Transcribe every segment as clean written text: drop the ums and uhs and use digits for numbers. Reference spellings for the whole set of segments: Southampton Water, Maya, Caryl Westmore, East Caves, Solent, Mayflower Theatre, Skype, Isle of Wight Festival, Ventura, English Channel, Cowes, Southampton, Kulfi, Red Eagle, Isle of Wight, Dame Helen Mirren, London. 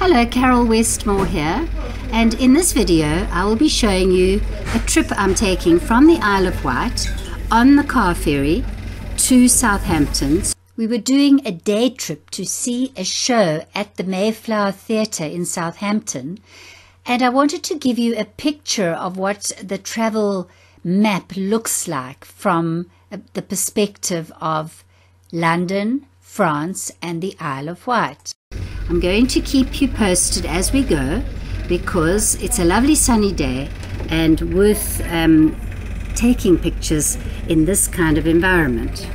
Hello, Caryl Westmore here, and in this video I will be showing you a trip I'm taking from the Isle of Wight on the car ferry to Southampton. We were doing a day trip to see a show at the Mayflower Theatre in Southampton, and I wanted to give you a picture of what the travel map looks like from the perspective of London, France and the Isle of Wight. I'm going to keep you posted as we go because it's a lovely sunny day and worth taking pictures in this kind of environment.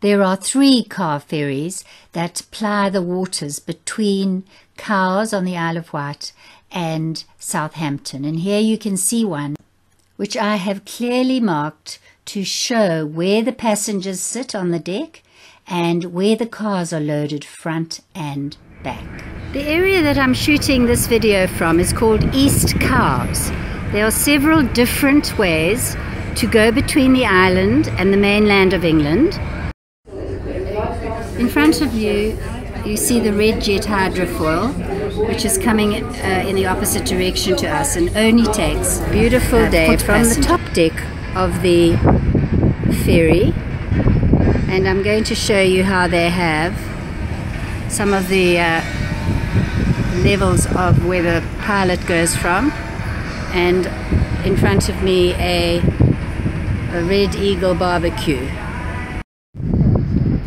There are three car ferries that ply the waters between Cowes on the Isle of Wight and Southampton, and here you can see one which I have clearly marked to show where the passengers sit on the deck and where the cars are loaded front and back. The area that I'm shooting this video from is called East Caves. There are several different ways to go between the island and the mainland of England. In front of you, you see the red jet hydrofoil, which is coming in the opposite direction to us and only takes beautiful day from the top deck of the ferry. And I'm going to show you how they have some of the levels of where the pilot goes from, and in front of me a Red Eagle barbecue.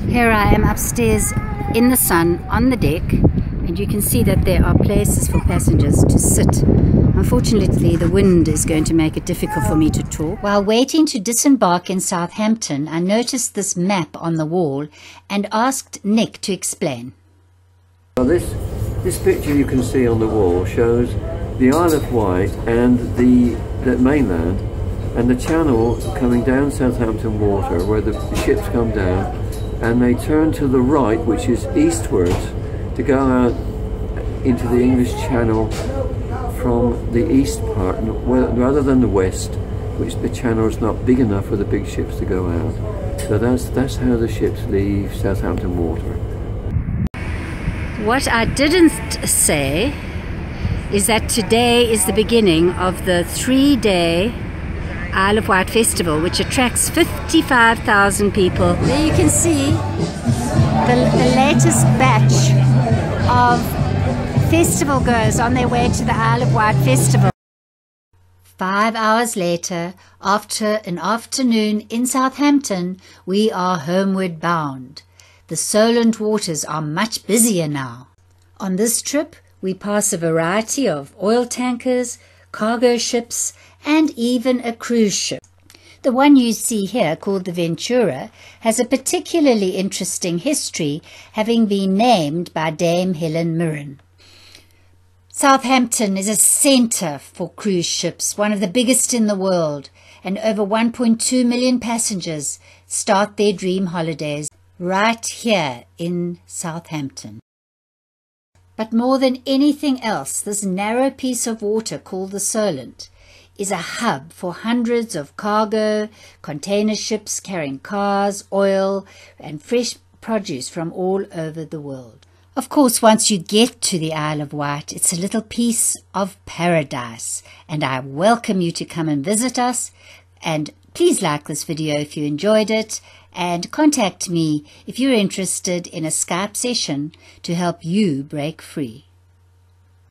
Here I am upstairs in the sun on the deck, and you can see that there are places for passengers to sit. Unfortunately, the wind is going to make it difficult for me to talk. While waiting to disembark in Southampton, I noticed this map on the wall and asked Nick to explain. Well, this picture you can see on the wall shows the Isle of Wight and the mainland and the channel coming down Southampton Water, where the ships come down and they turn to the right, which is eastwards, to go out into the English Channel from the east part rather than the west, which the channel is not big enough for the big ships to go out. So that's how the ships leave Southampton Water. What I didn't say is that today is the beginning of the three-day Isle of Wight Festival, which attracts 55,000 people. There you can see the latest batch of festival goers on their way to the Isle of Wight Festival. 5 hours later, after an afternoon in Southampton, we are homeward bound. The Solent waters are much busier now. On this trip, we pass a variety of oil tankers, cargo ships, and even a cruise ship. The one you see here, called the Ventura, has a particularly interesting history, having been named by Dame Helen Mirren. Southampton is a centre for cruise ships, one of the biggest in the world, and over 1.2 million passengers start their dream holidays right here in Southampton. But more than anything else, this narrow piece of water called the Solent is a hub for hundreds of cargo, container ships carrying cars, oil and fresh produce from all over the world. Of course, once you get to the Isle of Wight, it's a little piece of paradise, and I welcome you to come and visit us. And please like this video if you enjoyed it, and contact me if you're interested in a Skype session to help you break free.